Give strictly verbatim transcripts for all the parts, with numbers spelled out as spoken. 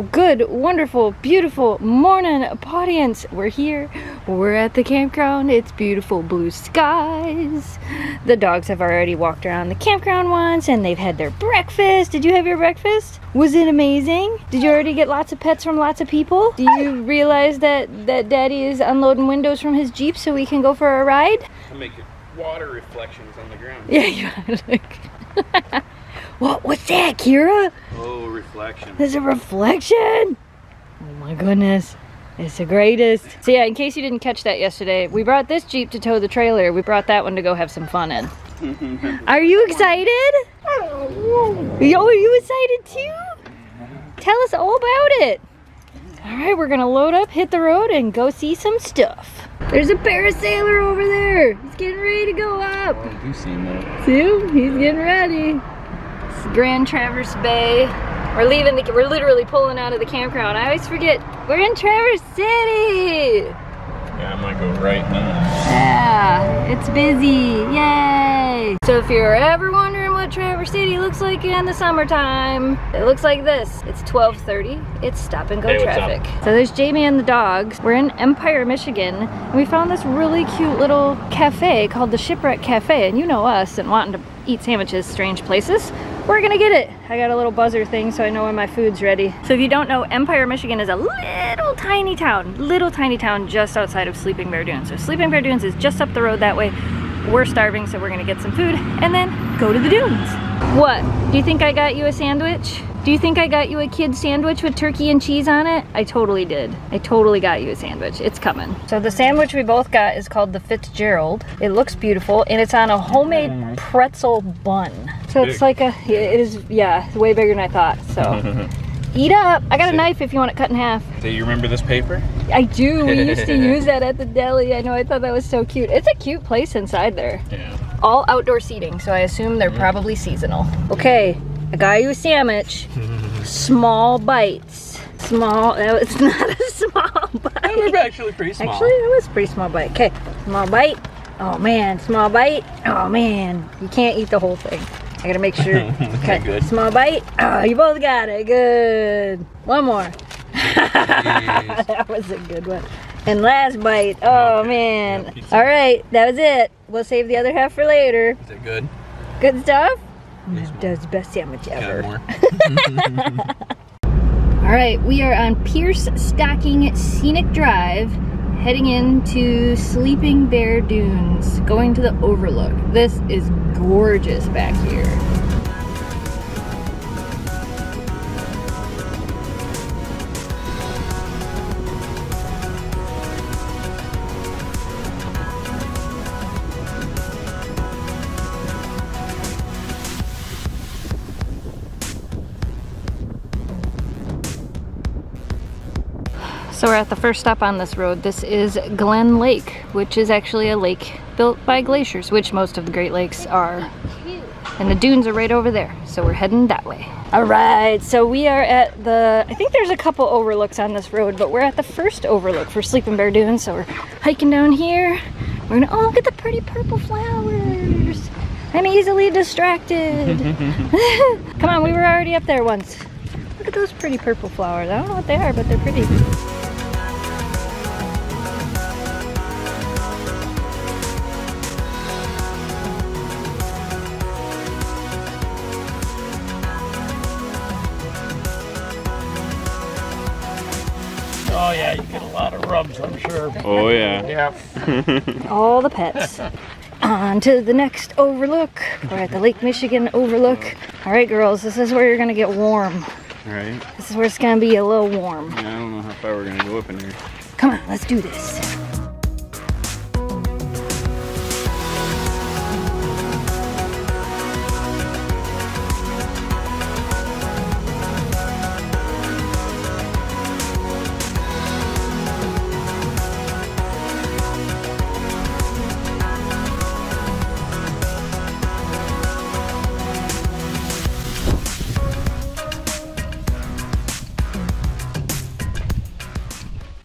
Well, good, wonderful, beautiful morning, Pawdience. We're here, we're at the campground. It's beautiful blue skies. The dogs have already walked around the campground once and they've had their breakfast. Did you have your breakfast? Was it amazing? Did you already get lots of pets from lots of people? Do you realize that, that Daddy is unloading windows from his Jeep so we can go for a ride? I'll make water reflections on the ground. Yeah, you look. What, what's that, Kira? Oh, reflection. There's a reflection? Oh my goodness. It's the greatest. So yeah, in case you didn't catch that yesterday, we brought this Jeep to tow the trailer. We brought that one to go have some fun in. Are you excited? Oh, are you excited too? Tell us all about it. All right, we're gonna load up, hit the road, and go see some stuff. There's a parasailer over there. He's getting ready to go up. Oh, I do see him though. See him? He's getting ready. Grand Traverse Bay. We're leaving the, we're literally pulling out of the campground. I always forget, we're in Traverse City. Yeah, I might go right now. Yeah, it's busy, yay. So if you're ever wondering what Traverse City looks like in the summertime, it looks like this. It's twelve thirty, it's stop and go hey, traffic. So there's Jamie and the dogs. We're in Empire, Michigan, and we found this really cute little cafe called the Shipwreck Cafe, and you know us and wanting to eat sandwiches strange places. We're gonna get it. I got a little buzzer thing so I know when my food's ready. So if you don't know, Empire, Michigan is a little tiny town, little tiny town just outside of Sleeping Bear Dunes. So Sleeping Bear Dunes is just up the road that way. We're starving, so we're gonna get some food and then go to the dunes. What? Do you think I got you a sandwich? Do you think I got you a kid sandwich with turkey and cheese on it? I totally did. I totally got you a sandwich. It's coming. So the sandwich we both got is called the Fitzgerald. It looks beautiful and it's on a homemade pretzel bun. So it's like a, it is, yeah, it's way bigger than I thought, so. Eat up! I got a knife if you want it cut in half. Do you remember this paper? I do. We used to use that at the deli. I know, I thought that was so cute. It's a cute place inside there. Yeah. All outdoor seating, so I assume they're probably seasonal. Okay, I got you a sandwich. Small bites. Small, it's not a small bite. They were actually pretty small. Actually, it was a pretty small bite. Okay, small bite. Oh man, small bite. Oh man, you can't eat the whole thing. I gotta make sure. Okay, good. Small bite. Oh, you both got it. Good. One more. That was a good one. And last bite. Oh, okay. Man. Yeah, all right, that was it. We'll save the other half for later. Is it good? Good stuff? That's the best sandwich ever. All right, we are on Pierce Stocking Scenic Drive, heading into Sleeping Bear Dunes, going to the overlook. This is gorgeous back here. So we're at the first stop on this road. This is Glen Lake, which is actually a lake built by glaciers, which most of the Great Lakes are. And the dunes are right over there, so we're heading that way. All right, so we are at the, I think there's a couple overlooks on this road, but we're at the first overlook for Sleeping Bear Dunes, so we're hiking down here. We're gonna, oh, look at the pretty purple flowers. I'm easily distracted. Come on, we were already up there once. Look at those pretty purple flowers. I don't know what they are, but they're pretty. Oh yeah, you get a lot of rubs, I'm sure. Oh yeah. Yeah. All the pets. On to the next overlook. We're at the Lake Michigan overlook. All right, girls, this is where you're gonna get warm. All right. This is where it's gonna be a little warm. Yeah, I don't know how far we're gonna go up in here. Come on, let's do this.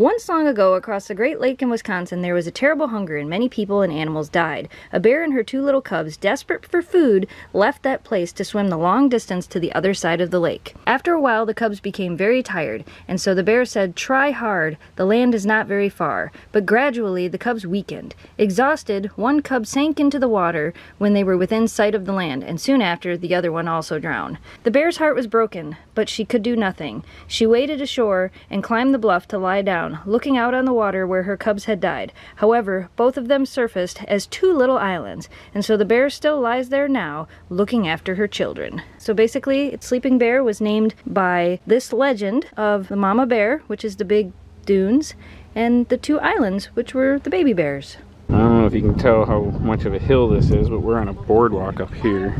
Once long ago, across the Great Lake in Wisconsin, there was a terrible hunger and many people and animals died. A bear and her two little cubs, desperate for food, left that place to swim the long distance to the other side of the lake. After a while, the cubs became very tired, and so the bear said, "Try hard, the land is not very far." But gradually, the cubs weakened. Exhausted, one cub sank into the water when they were within sight of the land, and soon after, the other one also drowned. The bear's heart was broken, but she could do nothing. She waded ashore and climbed the bluff to lie down, looking out on the water where her cubs had died. However, both of them surfaced as two little islands, and so the bear still lies there now, looking after her children. So basically, Sleeping Bear was named by this legend of the mama bear, which is the big dunes, and the two islands, which were the baby bears. I don't know if you can tell how much of a hill this is, but we're on a boardwalk up here.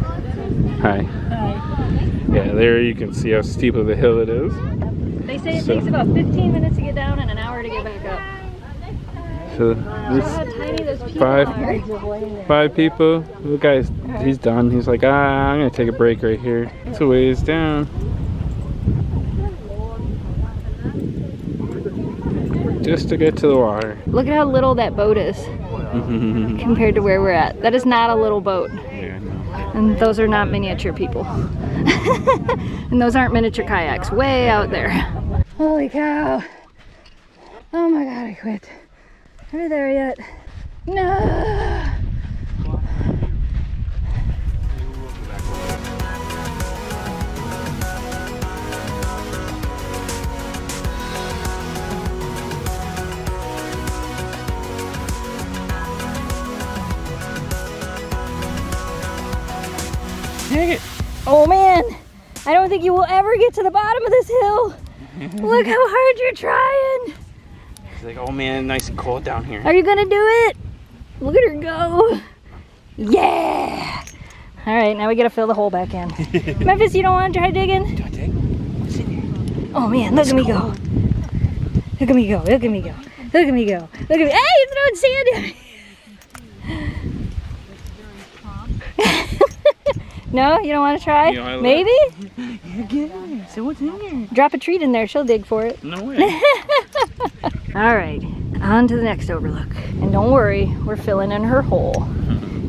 Hi. Hi. Yeah, there you can see how steep of a hill it is. They say it so, takes about fifteen minutes to get down and an hour to get back up. So there's how tiny those people five, are. five people. The guy's, he's done. He's like, ah, I'm gonna take a break right here. It's a ways down. Just to get to the water. Look at how little that boat is compared to where we're at. That is not a little boat. Yeah, no. And those are not miniature people. And those aren't miniature kayaks, way out there. Holy cow. Oh my god, I quit. Are we there yet? No! Dang it. Oh man, I don't think you will ever get to the bottom of this hill. Look how hard you're trying. It's like, oh man, nice and cold down here. Are you gonna do it? Look at her go. Yeah. All right, now we gotta fill the hole back in. Memphis, you don't wanna try digging? Don't dig. What's in here? Oh man, look at me go. Look at me go, look at me go. Look at me go, look at me. Hey, you're throwing sand at me. No, you don't want to try? You know, maybe? You're good. So what's in here? Drop a treat in there. She'll dig for it. No way. All right, on to the next overlook. And don't worry, we're filling in her hole.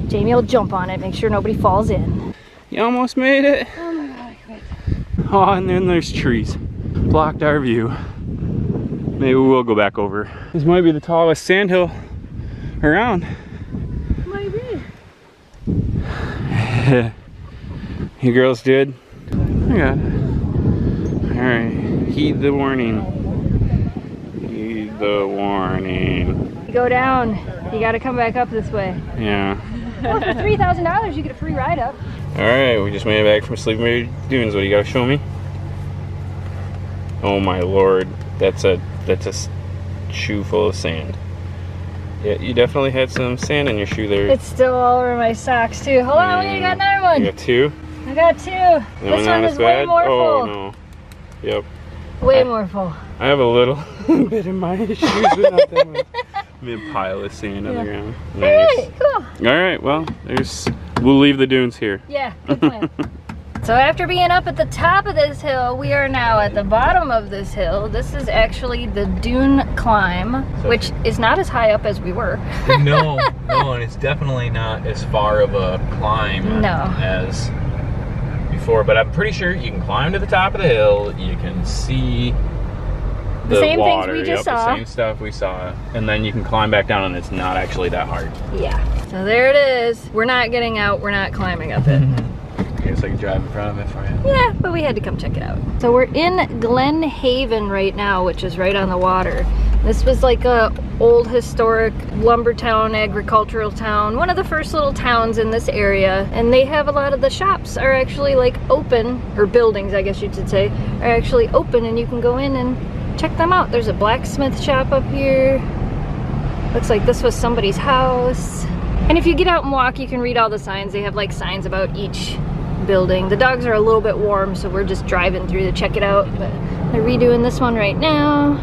Jamie will jump on it, make sure nobody falls in. You almost made it. Oh my god, I quit. Oh, and then there's trees. Blocked our view. Maybe we'll go back over. This might be the tallest sand hill around. Might be. You girls did? Oh my god. Alright, heed the warning. Heed the warning. You go down, you gotta come back up this way. Yeah. Well, for three thousand dollars you get a free ride up. Alright, we just made it back from Sleeping Bear Dunes. What do you gotta show me? Oh my lord, that's a, that's a shoe full of sand. Yeah, you definitely had some sand in your shoe there. It's still all over my socks too. Hold on, we got another one. You got two? I got two. No, this one is way more full. Oh no. Yep. Way I, more full. I have a little bit in my shoes, but not that much. I mean, a pile of sand on yeah. the ground. Nice. Alright, cool. Alright, well, there's we'll leave the dunes here. Yeah, good plan. So after being up at the top of this hill, we are now at the bottom of this hill. This is actually the dune climb, which is not as high up as we were. no, no, and it's definitely not as far of a climb no. as before, but I'm pretty sure you can climb to the top of the hill, you can see the, the same water, things we just yep, saw. The same stuff we saw, and then you can climb back down and it's not actually that hard. Yeah, so there it is. We're not getting out, we're not climbing up it. So I can drive in front of it for you. Yeah, but we had to come check it out. So we're in Glen Haven right now, which is right on the water. This was like a old historic lumber town, agricultural town, one of the first little towns in this area. And they have a lot of the shops are actually like open, or buildings I guess you should say, are actually open and you can go in and check them out. There's a blacksmith shop up here. Looks like this was somebody's house. And if you get out and walk, you can read all the signs. They have like signs about each building. The dogs are a little bit warm, so we're just driving through to check it out. But they're redoing this one right now.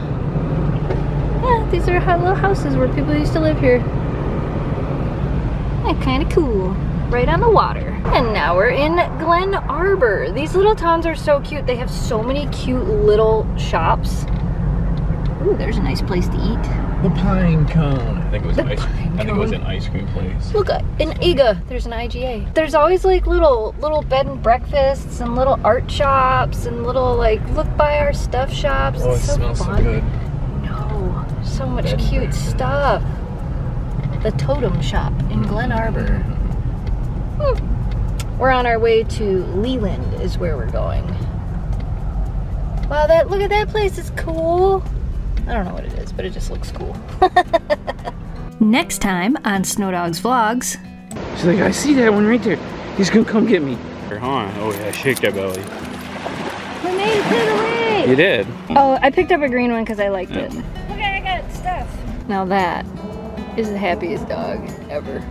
Yeah, these are little houses where people used to live here. Yeah, kind of cool. Right on the water. And now we're in Glen Arbor. These little towns are so cute. They have so many cute little shops. Ooh, there's a nice place to eat. The Pine Cone. I think it was, ice, I think it was an ice cream place. Look, an I G A. There's an I G A. There's always like little little bed and breakfasts and little art shops and little like look by our stuff shops. Oh, it's so it smells fun. So good. No, so much bed cute stuff. The Totem Shop in Glen Arbor. Hmm. We're on our way to Leland is where we're going. Wow, that look at that place is cool. I don't know what it is, but it just looks cool. Next time on Snow Dogs Vlogs. She's like, I see that one right there. He's gonna come get me. Huh? Oh yeah, shake that belly. We made it away. You did. Oh, I picked up a green one because I liked yeah. it. Look, I got stuff. Now that is the happiest dog ever.